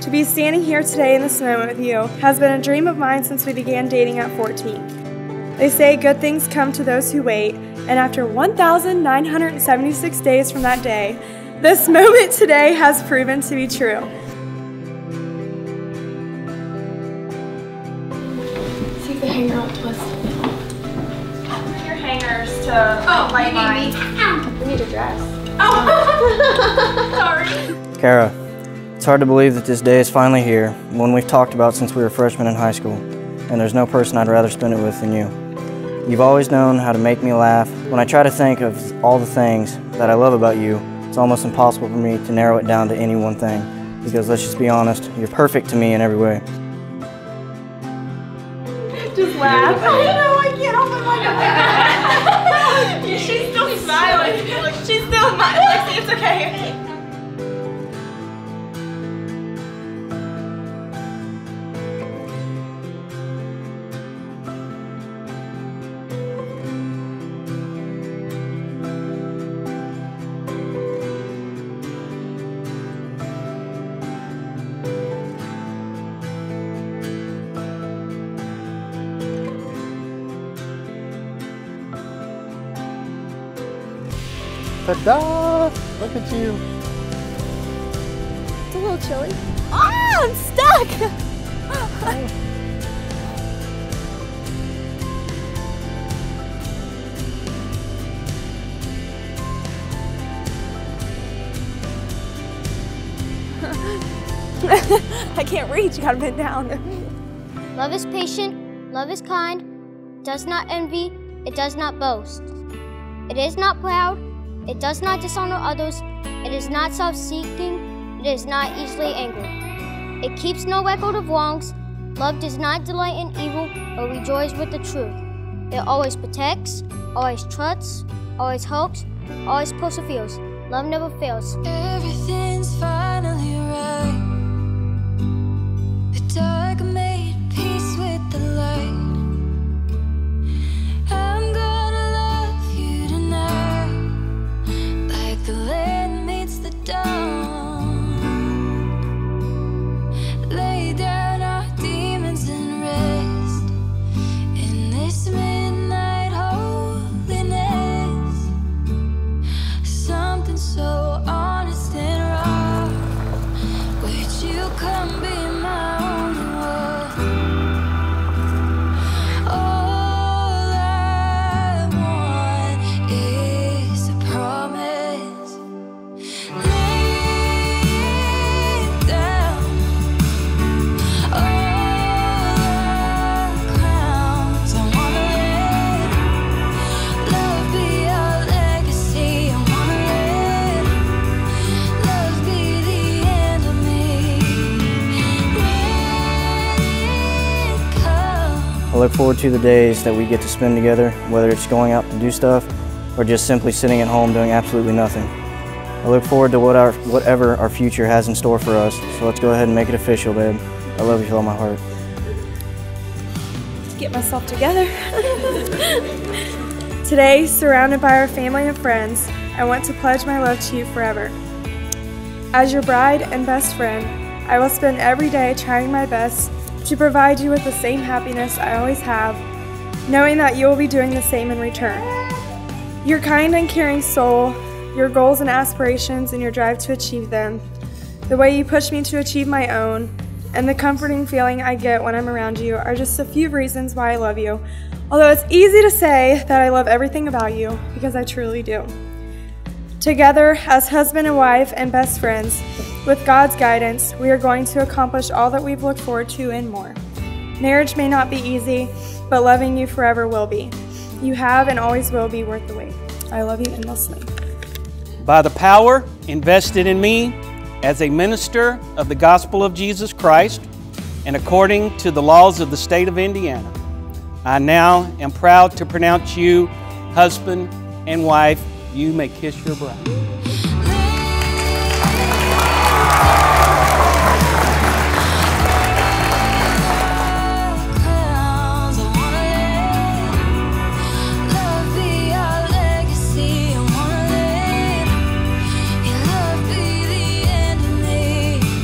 To be standing here today in this moment with you has been a dream of mine since we began dating at 14. They say good things come to those who wait, and after 1,976 days from that day, this moment today has proven to be true. Take the hanger out to us. Put your hangers to light mine. We need a dress. Oh, sorry. Carah. It's hard to believe that this day is finally here, one we've talked about since we were freshmen in high school, and there's no person I'd rather spend it with than you. You've always known how to make me laugh. When I try to think of all the things that I love about you, it's almost impossible for me to narrow it down to any one thing, because let's just be honest, you're perfect to me in every way. Just laugh. I know, I can't open my mouth. She's still smiling. She's still smiling. It's okay. Ta-da! Look at you. It's a little chilly. Ah, I'm stuck! Oh. I can't reach, you gotta bend down. Love is patient, love is kind, does not envy, it does not boast. It is not proud, it does not dishonor others, it is not self-seeking, it is not easily angered. It keeps no record of wrongs, love does not delight in evil, but rejoices with the truth. It always protects, always trusts, always hopes, always perseveres. Love never fails. Everything's finally right. The dark made peace with the light. I look forward to the days that we get to spend together, whether it's going out to do stuff or just simply sitting at home doing absolutely nothing. I look forward to whatever our future has in store for us, so let's go ahead and make it official, babe. I love you with all my heart. Get myself together. Today, surrounded by our family and friends, I want to pledge my love to you forever. As your bride and best friend, I will spend every day trying my best to provide you with the same happiness I always have, knowing that you will be doing the same in return. Your kind and caring soul, your goals and aspirations and your drive to achieve them, the way you push me to achieve my own, and the comforting feeling I get when I'm around you are just a few reasons why I love you. Although it's easy to say that I love everything about you, because I truly do. Together, as husband and wife and best friends, with God's guidance, we are going to accomplish all that we've looked forward to and more. Marriage may not be easy, but loving you forever will be. You have and always will be worth the wait. I love you endlessly. By the power invested in me as a minister of the gospel of Jesus Christ and according to the laws of the state of Indiana, I now am proud to pronounce you husband and wife. You may kiss your bride.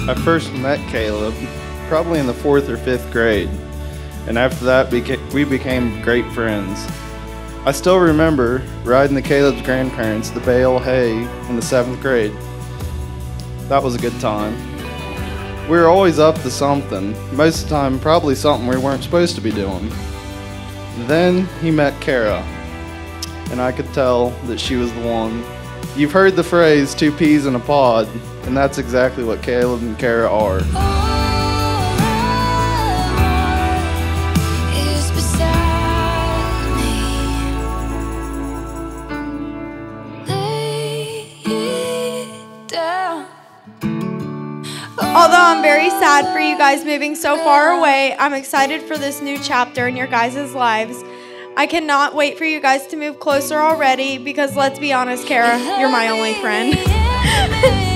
I first met Caleb probably in the 4th or 5th grade, and after that we became great friends. I still remember riding to Caleb's grandparents to bale hay in the 7th grade. That was a good time. We were always up to something, most of the time probably something we weren't supposed to be doing. Then he met Carah, and I could tell that she was the one. You've heard the phrase, 2 peas in a pod, and that's exactly what Caleb and Carah are. Although I'm very sad for you guys moving so far away, I'm excited for this new chapter in your guys' lives. I cannot wait for you guys to move closer already because, let's be honest, Carah, you're my only friend.